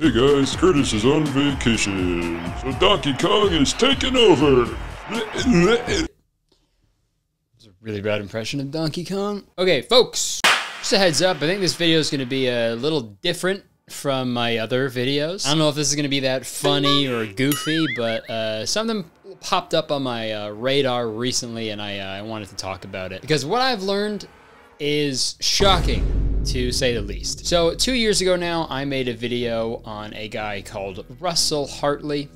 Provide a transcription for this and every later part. Hey guys, Kurtis is on vacation, so Donkey Kong is taking over! That was a really bad impression of Donkey Kong. Okay, folks, just a heads up, I think this video is going to be a little different from my other videos. I don't know if this is going to be that funny or goofy, but something popped up on my radar recently, and I wanted to talk about it. Because what I've learned is shocking, to say the least. So 2 years ago now, I made a video on a guy called Russell Hartley.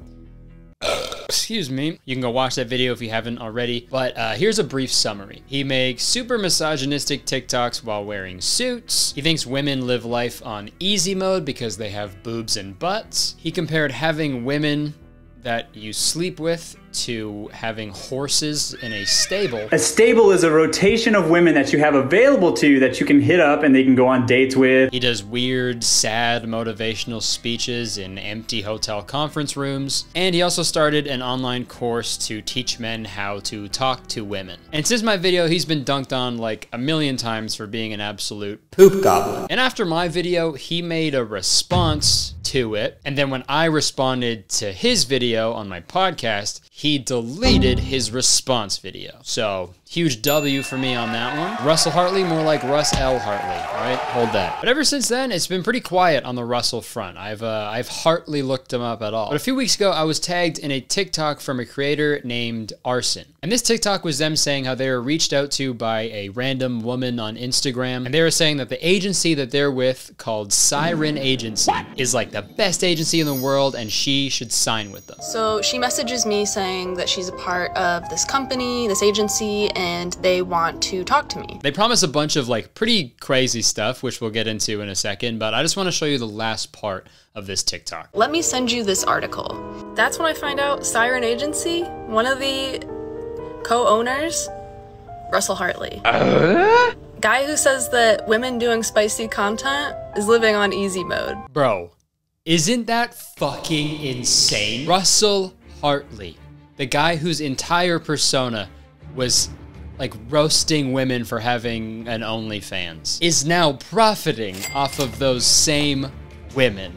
Excuse me. You can go watch that video if you haven't already, but here's a brief summary. He makes super misogynistic TikToks while wearing suits. He thinks women live life on easy mode because they have boobs and butts. He compared having women that you sleep with to having horses in a stable. A stable is a rotation of women that you have available to you that you can hit up and they can go on dates with. He does weird, sad, motivational speeches in empty hotel conference rooms. And he also started an online course to teach men how to talk to women. And since my video, he's been dunked on like a million times for being an absolute poop goblin. And after my video, he made a response to it. And then when I responded to his video on my podcast, he deleted his response video. So, huge W for me on that one. Russell Hartley, more like Russ L. Hartley, all right? Hold that. But ever since then, it's been pretty quiet on the Russell front. I've hardly looked him up at all. But a few weeks ago, I was tagged in a TikTok from a creator named Arson. And this TikTok was them saying how they were reached out to by a random woman on Instagram. And they were saying that the agency that they're with, called Siren Agency, is like the best agency in the world and she should sign with them. So she messages me saying that she's a part of this company, this agency, and they want to talk to me. They promise a bunch of like pretty crazy stuff, which we'll get into in a second, but I just want to show you the last part of this TikTok. Let me send you this article. That's when I find out Siren Agency, one of the co-owners, Russell Hartley. Guy who says that women doing spicy content is living on easy mode. Bro, isn't that fucking insane? Russell Hartley, the guy whose entire persona was like roasting women for having an OnlyFans, is now profiting off of those same women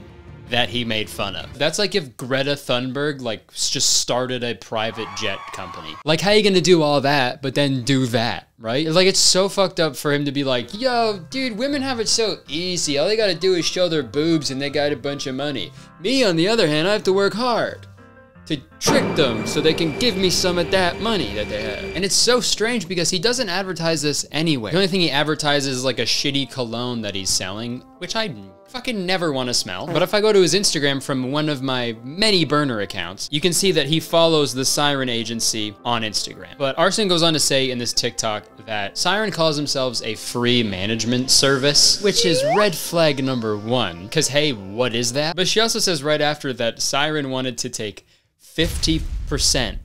that he made fun of. That's like if Greta Thunberg like just started a private jet company. Like, how are you gonna do all that, but then do that, right? Like, it's so fucked up for him to be like, yo, dude, women have it so easy. All they gotta do is show their boobs and they got a bunch of money. Me, on the other hand, I have to work hard to trick them so they can give me some of that money that they have. And it's so strange because he doesn't advertise this anyway. The only thing he advertises is like a shitty cologne that he's selling, which I fucking never want to smell. But if I go to his Instagram from one of my many burner accounts, you can see that he follows the Siren Agency on Instagram. But Arson goes on to say in this TikTok that Siren calls themselves a free management service, which is red flag number one, because hey, what is that? But she also says right after that Siren wanted to take 50%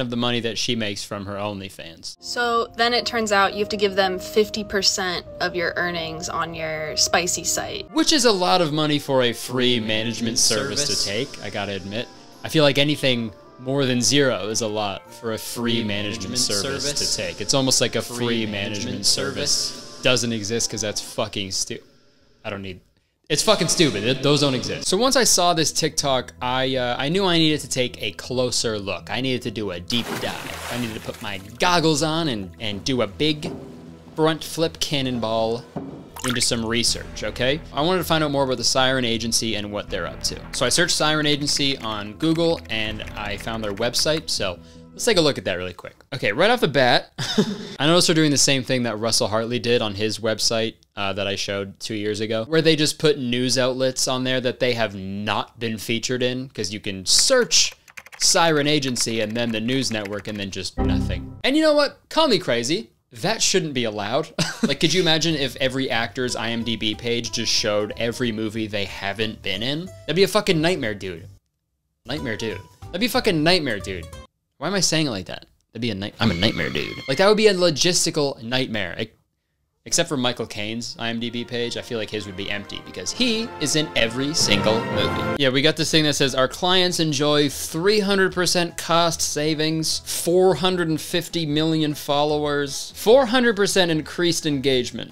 of the money that she makes from her OnlyFans. So then it turns out you have to give them 50% of your earnings on your spicy site. Which is a lot of money for a free management service to take, I gotta admit. I feel like anything more than zero is a lot for a free management service to take. It's almost like a free management service doesn't exist because that's fucking stupid. I don't need... It's fucking stupid. Those don't exist. So once I saw this TikTok, I knew I needed to take a closer look. I needed to do a deep dive. I needed to put my goggles on and do a big front flip cannonball into some research, okay? I wanted to find out more about the Siren Agency and what they're up to. So I searched Siren Agency on Google and I found their website, so let's take a look at that really quick. Okay, right off the bat, I noticed they're doing the same thing that Russell Hartley did on his website that I showed 2 years ago, where they just put news outlets on there that they have not been featured in, because you can search Siren Agency and then the news network and then just nothing. And you know what? Call me crazy. That shouldn't be allowed. Like, could you imagine if every actor's IMDb page just showed every movie they haven't been in? That'd be a fucking nightmare, dude. Nightmare, dude. That'd be a fucking nightmare, dude. Why am I saying it like that? That'd be a night. I'm a nightmare, dude. Like, that would be a logistical nightmare. Except for Michael Caine's IMDb page, I feel like his would be empty because he is in every single movie. Yeah, we got this thing that says our clients enjoy 300% cost savings, 450 million followers, 400% increased engagement.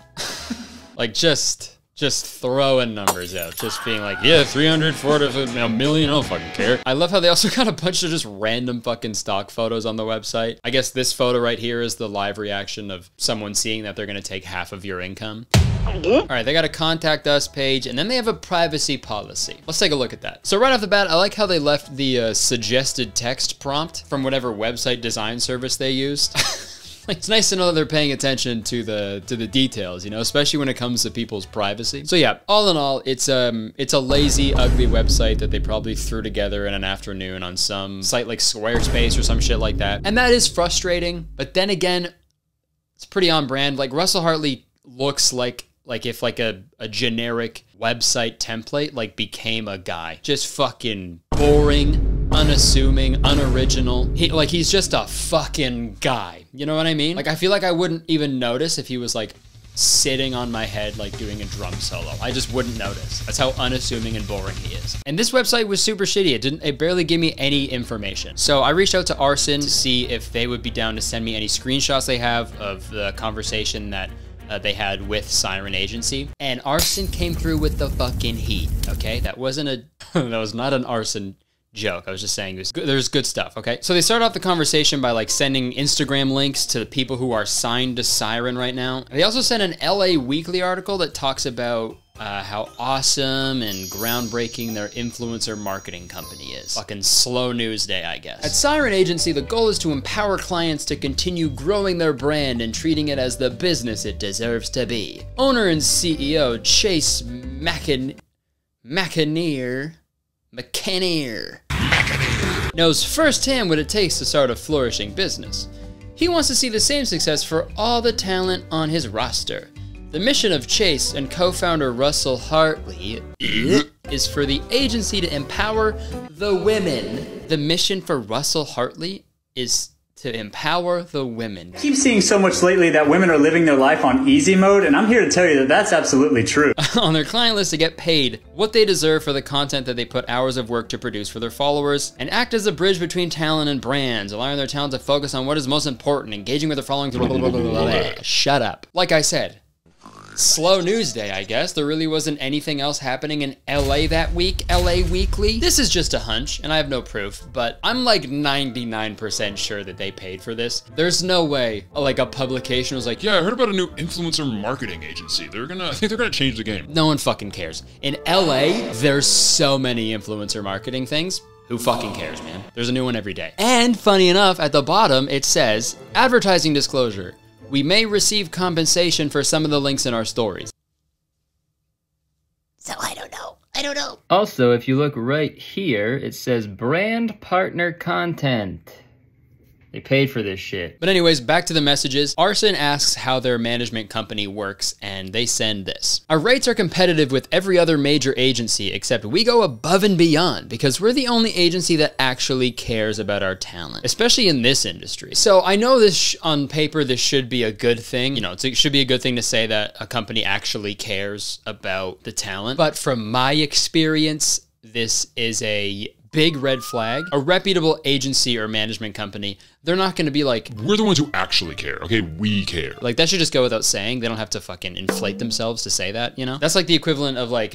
Like, just just throwing numbers out, just being like, yeah, 300, 400, a million, I don't fucking care. I love how they also got a bunch of just random fucking stock photos on the website. I guess this photo right here is the live reaction of someone seeing that they're gonna take half of your income. All right, they got a contact us page, and then they have a privacy policy. Let's take a look at that. So right off the bat, I like how they left the suggested text prompt from whatever website design service they used. It's nice to know that they're paying attention to the details, you know, especially when it comes to people's privacy. So yeah, all in all, it's a lazy, ugly website that they probably threw together in an afternoon on some site like Squarespace or some shit like that. And that is frustrating, but then again, it's pretty on brand. Like Russell Hartley looks like if like a generic website template like became a guy. Just fucking boring, unassuming, unoriginal. He's just a fucking guy. You know what I mean? Like, I feel like I wouldn't even notice if he was like sitting on my head, like doing a drum solo. I just wouldn't notice. That's how unassuming and boring he is. And this website was super shitty. It barely gave me any information. So I reached out to Arson to see if they would be down to send me any screenshots they have of the conversation that they had with Siren Agency, and Arson came through with the fucking heat. Okay, that wasn't that was not an Arson joke. I was just saying there's good stuff, okay? So they start off the conversation by like sending Instagram links to the people who are signed to Siren right now. They also sent an LA Weekly article that talks about how awesome and groundbreaking their influencer marketing company is. Fucking slow news day, I guess. At Siren Agency, the goal is to empower clients to continue growing their brand and treating it as the business it deserves to be. Owner and CEO Chase McKinnear knows firsthand what it takes to start a flourishing business. He wants to see the same success for all the talent on his roster. The mission of Chase and co-founder Russell Hartley is for the agency to empower the women. The mission for Russell Hartley is to empower the women. I keep seeing so much lately that women are living their life on easy mode, and I'm here to tell you that that's absolutely true. On their client list to get paid what they deserve for the content that they put hours of work to produce for their followers, and act as a bridge between talent and brands, allowing their talent to focus on what is most important, engaging with their following. Shut up. Like I said, slow news day, I guess. There really wasn't anything else happening in LA that week, LA Weekly. This is just a hunch, and I have no proof, but I'm like 99% sure that they paid for this. There's no way like a publication was like, yeah, I heard about a new influencer marketing agency. I think they're gonna change the game. No one fucking cares. In LA, there's so many influencer marketing things. Who fucking cares, man? There's a new one every day. And funny enough, at the bottom, it says, advertising disclosure. We may receive compensation for some of the links in our stories. So I don't know. I don't know. Also, if you look right here, it says brand partner content. They paid for this shit. But anyways, back to the messages. Arson asks how their management company works, and they send this. Our rates are competitive with every other major agency, except we go above and beyond because we're the only agency that actually cares about our talent, especially in this industry. So I know on paper, this should be a good thing. You know, it should be a good thing to say that a company actually cares about the talent. But from my experience, this is a big red flag. A reputable agency or management company, they're not gonna be like, we're the ones who actually care, okay? We care. Like, that should just go without saying. They don't have to fucking inflate themselves to say that, you know? That's like the equivalent of like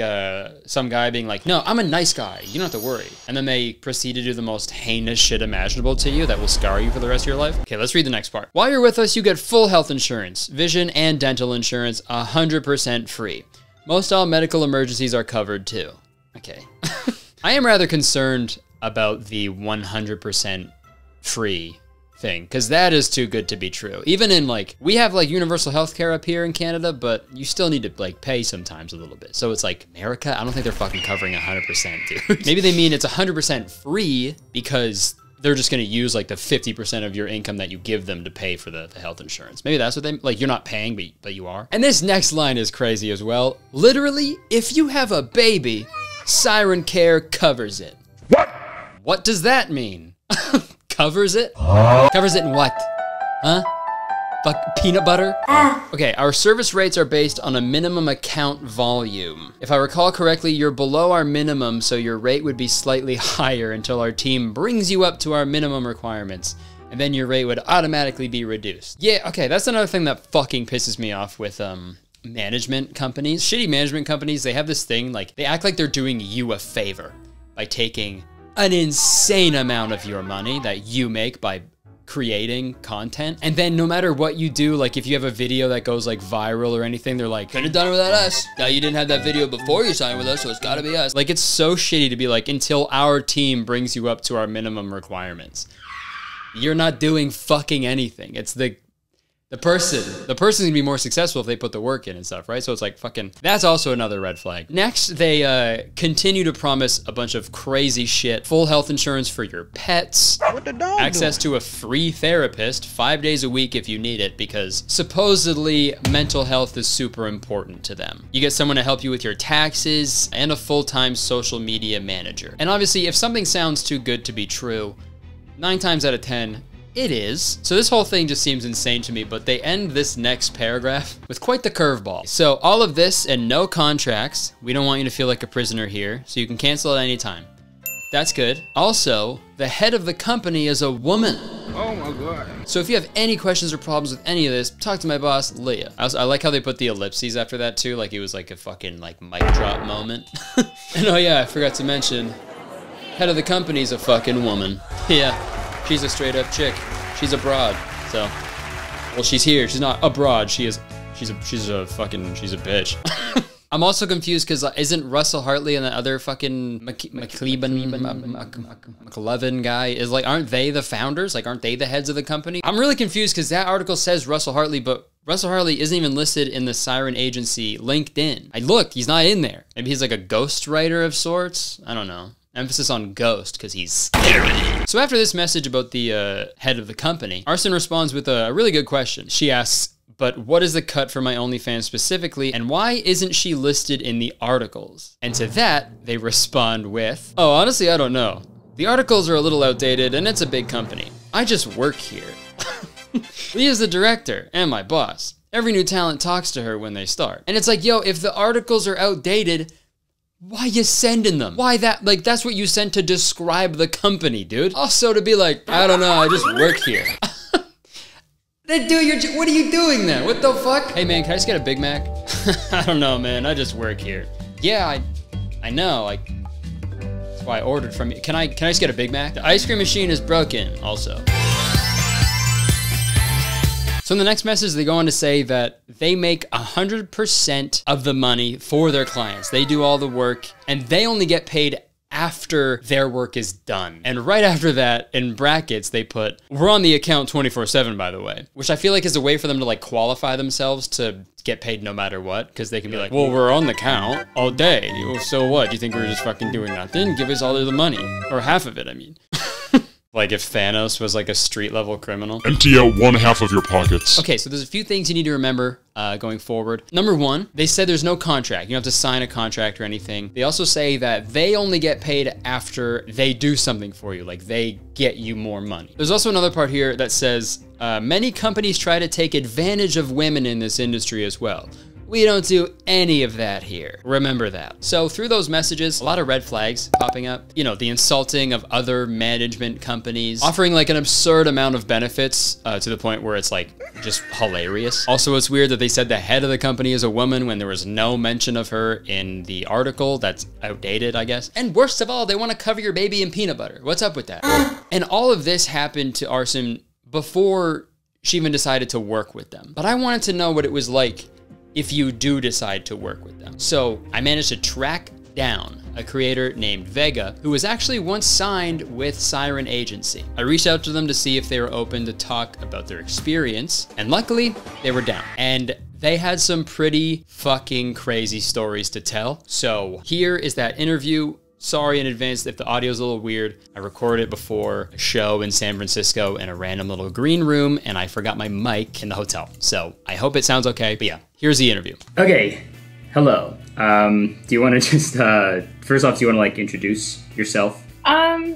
some guy being like, no, I'm a nice guy, you don't have to worry. And then they proceed to do the most heinous shit imaginable to you that will scar you for the rest of your life. Okay, let's read the next part. While you're with us, you get full health insurance, vision and dental insurance, 100% free. Most all medical emergencies are covered too. Okay. I am rather concerned about the 100% free thing, because that is too good to be true. Even in like, we have like universal healthcare up here in Canada, but you still need to like pay sometimes a little bit. So it's like, America, I don't think they're fucking covering 100%, dude. Maybe they mean it's 100% free because they're just gonna use like the 50% of your income that you give them to pay for the health insurance. Maybe that's what they, like you're not paying, but you are. And this next line is crazy as well. Literally, if you have a baby, Siren Care covers it. What? What does that mean? Covers it? Covers it in what? Huh? Like peanut butter? Okay, our service rates are based on a minimum account volume. If I recall correctly, you're below our minimum, so your rate would be slightly higher until our team brings you up to our minimum requirements. And then your rate would automatically be reduced. Yeah, okay, that's another thing that fucking pisses me off with management companies, shitty management companies, they have this thing, like they act like they're doing you a favor by taking an insane amount of your money that you make by creating content. And then no matter what you do, like if you have a video that goes like viral or anything, they're like, couldn't have done it without us. Now you didn't have that video before you signed with us, so it's gotta be us. Like, it's so shitty to be like, until our team brings you up to our minimum requirements. You're not doing fucking anything. It's the person's gonna be more successful if they put the work in and stuff, right? So it's like fucking, that's also another red flag. Next, they continue to promise a bunch of crazy shit. Full health insurance for your pets. What the dog access doing? To a free therapist 5 days a week if you need it, because supposedly mental health is super important to them. You get someone to help you with your taxes and a full-time social media manager. And obviously, if something sounds too good to be true, 9 times out of 10, it is. So this whole thing just seems insane to me, but they end this next paragraph with quite the curveball. So all of this and no contracts. We don't want you to feel like a prisoner here, so you can cancel at any time. That's good. Also, the head of the company is a woman. Oh my God. So if you have any questions or problems with any of this, talk to my boss, Leah. I like how they put the ellipses after that too, like it was like a fucking like mic drop moment. And oh yeah, I forgot to mention, head of the company is a fucking woman. Yeah. She's a straight up chick. She's abroad. So, well, she's here. She's not abroad. She is, she's a bitch. I'm also confused because isn't Russell Hartley and the other fucking McLevin guy, is like, aren't they the founders? Like, aren't they the heads of the company? I'm really confused because that article says Russell Hartley, but Russell Hartley isn't even listed in the Siren Agency LinkedIn. I looked, he's not in there. Maybe he's like a ghostwriter of sorts. I don't know. Emphasis on ghost, because he's scary. So after this message about the head of the company, Arson responds with a really good question. She asks, but what is the cut for my OnlyFans specifically, and why isn't she listed in the articles? And to that, they respond with, oh, honestly, I don't know. The articles are a little outdated, and it's a big company. I just work here. Leah's the director, and my boss. Every new talent talks to her when they start. And it's like, yo, if the articles are outdated, why you sending them? Why that? Like, that's what you sent to describe the company, dude. Also to be like, I don't know, I just work here. Then do your, what are you doing there? What the fuck? Hey man, can I just get a Big Mac? I don't know, man, I just work here. Yeah, I know, like, that's why I ordered from you. Can I just get a Big Mac? The ice cream machine is broken, also. So in the next message, they go on to say that they make 100% of the money for their clients. They do all the work, and they only get paid after their work is done. And right after that, in brackets, they put, we're on the account 24/7, by the way, which I feel like is a way for them to like qualify themselves to get paid no matter what, because they can be like, well, we're on the account all day. So what? You think we're just fucking doing nothing? Give us all of the money, or half of it, I mean. Like if Thanos was like a street level criminal. Empty out one half of your pockets. Okay, so there's a few things you need to remember going forward. Number 1, they said there's no contract. You don't have to sign a contract or anything. They also say that they only get paid after they do something for you. Like they get you more money. There's also another part here that says, many companies try to take advantage of women in this industry as well. We don't do any of that here. Remember that. So through those messages, a lot of red flags popping up. You know, the insulting of other management companies, offering like an absurd amount of benefits to the point where it's like just hilarious. Also, it's weird that they said the head of the company is a woman when there was no mention of her in the article. That's outdated, I guess. And worst of all, they want to cover your baby in peanut butter. What's up with that? And all of this happened to Arson before she even decided to work with them. But I wanted to know what it was like if you do decide to work with them. So I managed to track down a creator named Vega, who was actually once signed with Siren Agency. I reached out to them to see if they were open to talk about their experience, and luckily they were down. And they had some pretty fucking crazy stories to tell. So here is that interview. Sorry in advance if the audio's a little weird. I recorded it before a show in San Francisco in a random little green room, and I forgot my mic in the hotel. So I hope it sounds okay, but yeah, here's the interview. Okay, hello. Do you want to just, first off, do you want to like introduce yourself?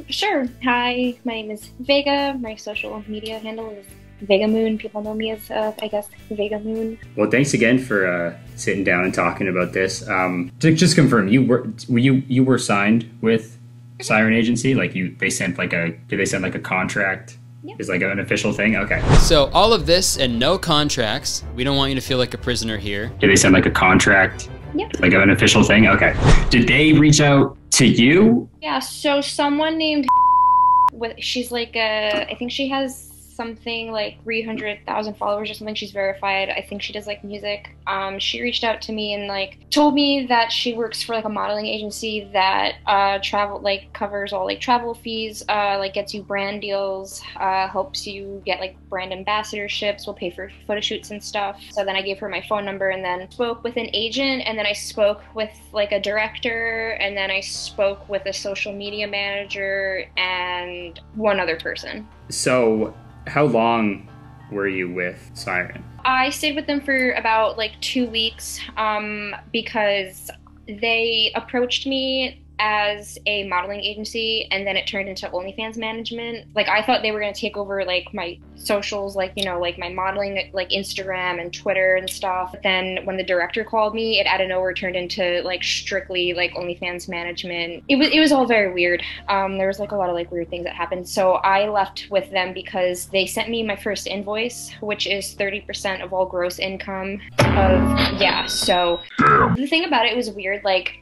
Sure. Hi, my name is Vega. My social media handle is Vega Moon. People know me as, I guess, Vega Moon. Well, thanks again for sitting down and talking about this. To just confirm, you were signed with Siren Agency? Like, did they send like a contract Yep. Is like an official thing? Okay. So all of this and no contracts. We don't want you to feel like a prisoner here. Do they send like a contract? Yep. Like an official thing? Okay. Did they reach out to you? Yeah, so someone named she's like I think she has something like 300,000 followers or something. She's verified. I think she does like music. She reached out to me and like told me that she works for like a modeling agency that covers all like travel fees, like gets you brand deals, helps you get like brand ambassadorships, will pay for photo shoots and stuff. So then I gave her my phone number and then spoke with an agent, and then I spoke with like a director, and then I spoke with a social media manager and one other person. So how long were you with Siren? I stayed with them for about like 2 weeks because they approached me as a modeling agency, and then it turned into OnlyFans management. Like I thought they were gonna take over like my socials, like, you know, like my modeling, like Instagram and Twitter and stuff. But then when the director called me, it out of nowhere turned into like strictly like OnlyFans management. It was all very weird. There was like a lot of like weird things that happened. So I left with them because they sent me my first invoice, which is 30% of all gross income. So the thing about it was weird. Like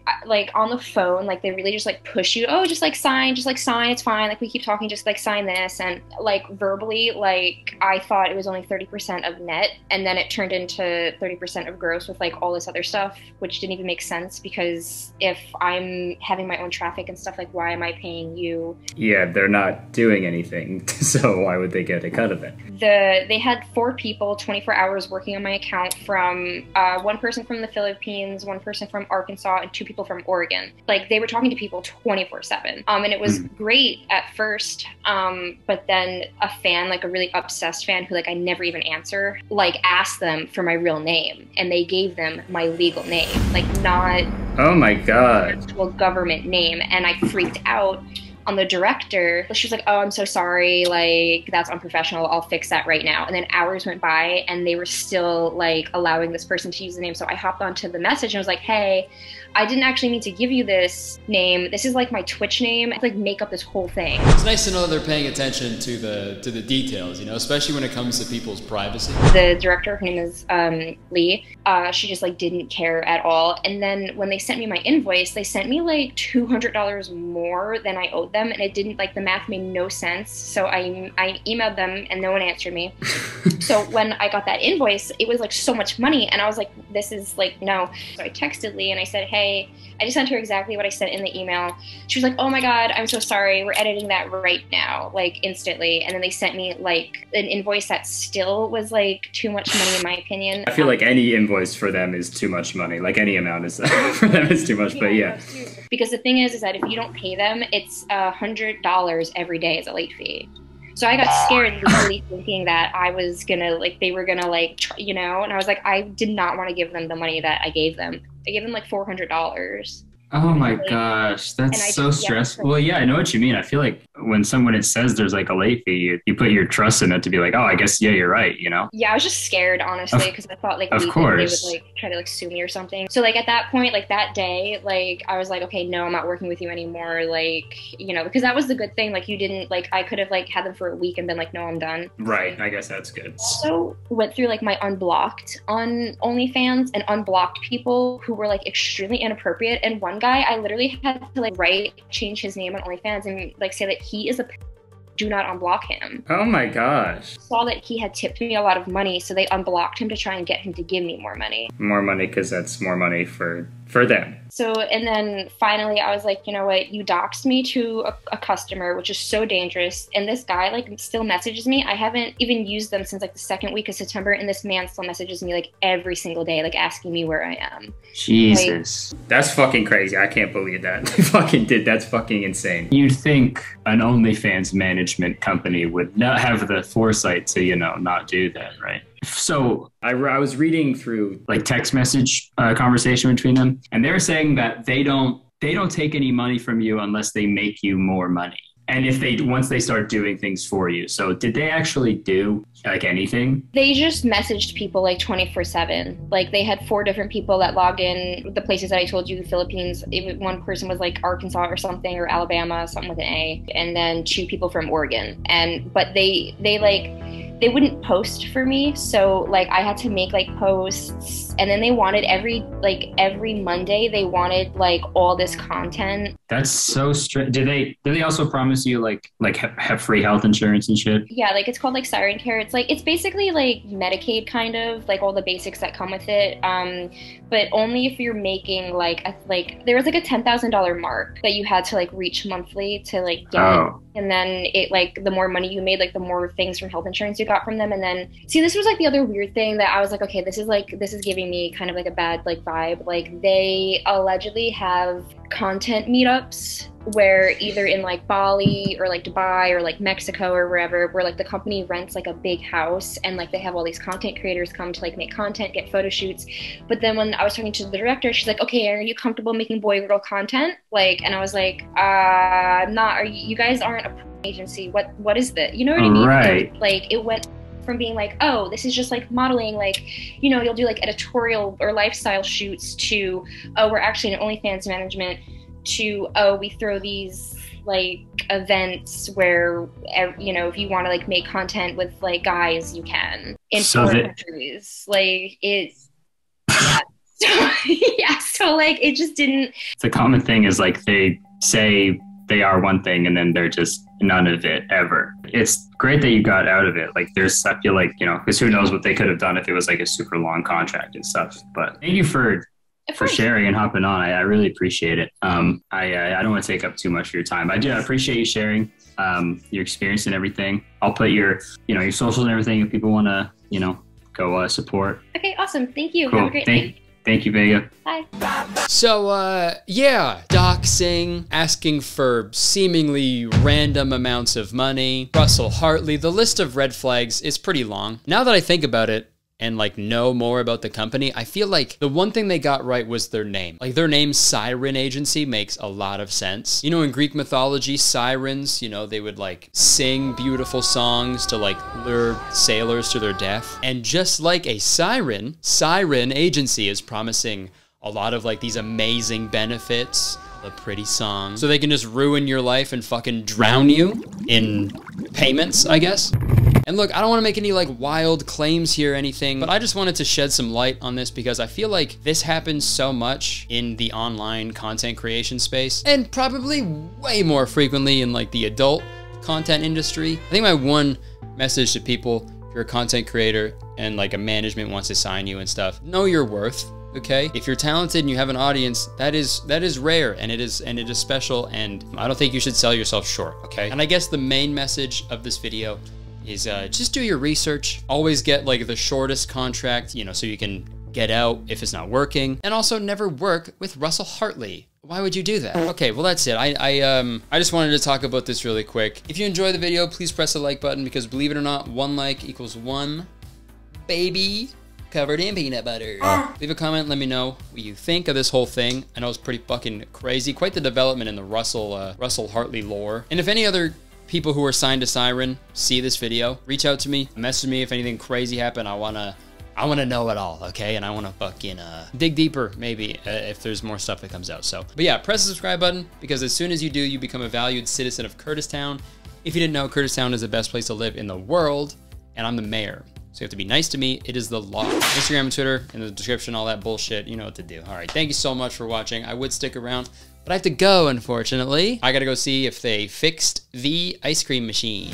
on the phone, like they really just like push you, oh, just like sign, it's fine, like we keep talking, just like sign this. And like verbally, like I thought it was only 30% of net, and then it turned into 30% of gross with like all this other stuff, which didn't even make sense, because if I'm having my own traffic and stuff, like why am I paying you? Yeah, they're not doing anything, so why would they get a cut of it? They had 4 people 24 hours working on my account, from one person from the Philippines, one person from Arkansas, and 2 people from Oregon. Like they were talking to people 24/7, and it was great at first, but then a fan, like a really obsessed fan who like I never even answer, like asked them for my real name, and they gave them my legal name, like not oh my god actual government name. And I freaked out on the director. She was like, oh, I'm so sorry, like that's unprofessional, I'll fix that right now. And then hours went by and they were still like allowing this person to use the name. So I hopped onto the message and I was like, hey, I didn't actually mean to give you this name, this is like my Twitch name, I like make up this whole thing. It's nice to know that they're paying attention to the details, you know, especially when it comes to people's privacy. The director, her name is Lee, she just like didn't care at all. And then when they sent me my invoice, they sent me like $200 more than I owed them. And it didn't, like the math made no sense. So I emailed them and no one answered me. So when I got that invoice, it was like so much money, and I was like, this is like no. So I texted Lee and I said, hey, I just sent her exactly what I sent in the email. She was like, oh my god, I'm so sorry, we're editing that right now, like instantly. And then they sent me like an invoice that still was like too much money in my opinion. I feel like any invoice for them is too much money, like any amount is for them is too much. Yeah, but yeah, because the thing is that if you don't pay them, it's $100 every day as a late fee. So I got scared legally, thinking that I was gonna like they were gonna like you know, and I was like, I did not want to give them the money that I gave them. I gave them like $400. Oh my gosh, that's so stressful. Well, yeah, I know what you mean. I feel like when someone says there's like a late fee, you put your trust in it to be like, oh, I guess, yeah, you're right, you know? Yeah, I was just scared, honestly, because I thought like of course they would like try to like sue me or something. So like at that point, like that day, like I was like, okay, no, I'm not working with you anymore. Like, you know, because that was the good thing. Like you didn't like, I could have like had them for a week and been like, no, I'm done. Right, I guess that's good. Also went through like my unblocked on OnlyFans and unblocked people who were like extremely inappropriate. And one guy, I literally had to like change his name on OnlyFans and like say that he is a do not unblock him. Oh my gosh. Saw that he had tipped me a lot of money, so they unblocked him to try and get him to give me more money. More money, because that's more money for them. So, and then finally I was like, you know what, you doxed me to a customer, which is so dangerous. And this guy like still messages me. I haven't even used them since like the second week of September, and this man still messages me like every single day, like asking me where I am. Jesus. Like, that's fucking crazy. I can't believe that. They fucking did. That's fucking insane. You'd think an OnlyFans management company would not have the foresight to, you know, not do that, right? So I was reading through like text message conversation between them, and they're saying that they don't take any money from you unless they make you more money. And if they, once they start doing things for you, so did they actually do like anything? They just messaged people like 24/7. Like they had 4 different people that logged in the places that I told you, the Philippines. One person was like Arkansas or something, or Alabama, something with an A, and then 2 people from Oregon. And, but they wouldn't post for me. So like I had to make like posts, and then they wanted every Monday, they wanted like all this content. That's so strict. Did they also promise you like have free health insurance and shit? Yeah, like it's called like Siren Care. It's basically like Medicaid, kind of like all the basics that come with it. But only if you're making like there was like a $10,000 mark that you had to like reach monthly to like get. Oh. And then it like the more money you made, like the more things from health insurance you got from them. And then see, this was like the other weird thing that I was like, okay, this is giving me kind of like a bad like vibe. Like they allegedly have content meetups where either in like Bali or like Dubai or like Mexico or wherever, where like the company rents like a big house and like they have all these content creators come to like make content, get photo shoots. But then when I was talking to the director, she's like, okay, are you comfortable making boy girl content? Like, and I was like, I'm not, you guys aren't a agency. What is that? You know what I mean? Right. Like it went from being like, oh, this is just like modeling, like, you know, you'll do like editorial or lifestyle shoots, to, oh, we're actually an OnlyFans management, to, oh, we throw these like events where, you know, if you want to like make content with like guys, you can, in foreign countries. Like it's, yeah. So like it just didn't. The common thing is like they say they are one thing and then they're just none of it ever. It's great that you got out of it. Like there's, I feel like, you know, because who knows what they could have done if it was like a super long contract and stuff. But thank you for sharing and hopping on. I really appreciate it. I don't want to take up too much of your time. I appreciate you sharing your experience and everything. I'll put your, you know, your socials and everything if people want to, you know, go support. Okay, awesome. Thank you. Cool. Have a great day. Thank you, Vega. Bye. So, yeah, doxing, asking for seemingly random amounts of money, Russell Hartley, the list of red flags is pretty long. Now that I think about it, and like know more about the company, I feel like the one thing they got right was their name. Like their name, Siren Agency, makes a lot of sense. You know, in Greek mythology, sirens, you know, they would like sing beautiful songs to like lure sailors to their death. And just like a siren, Siren Agency is promising a lot of like these amazing benefits, a pretty song. So they can just ruin your life and fucking drown you in payments, I guess. And look, I don't want to make any like wild claims here or anything, but I just wanted to shed some light on this because I feel like this happens so much in the online content creation space, and probably way more frequently in like the adult content industry. I think my one message to people, if you're a content creator and like a management wants to sign you and stuff, know your worth. Okay, if you're talented and you have an audience, that is rare, and it is special, and I don't think you should sell yourself short. Okay, and I guess the main message of this video is just do your research. Always get like the shortest contract, you know, so you can get out if it's not working. And also never work with Russell Hartley. Why would you do that? Okay, well that's it. I just wanted to talk about this really quick. If you enjoy the video, please press the like button, because believe it or not, 1 like equals 1 baby covered in peanut butter. Leave a comment, let me know what you think of this whole thing. I know it's pretty fucking crazy. Quite the development in the Russell Hartley lore. And if any other people who are signed to Siren see this video, reach out to me, message me if anything crazy happened. I wanna know it all, okay? And I wanna fucking dig deeper, maybe, if there's more stuff that comes out. So, but yeah, press the subscribe button, because as soon as you do, you become a valued citizen of Kurtistown. If you didn't know, Kurtistown is the best place to live in the world, and I'm the mayor. So you have to be nice to me. It is the law. Instagram and Twitter in the description, all that bullshit. You know what to do. All right, thank you so much for watching. I would stick around, but I have to go, unfortunately. I gotta go see if they fixed the ice cream machine.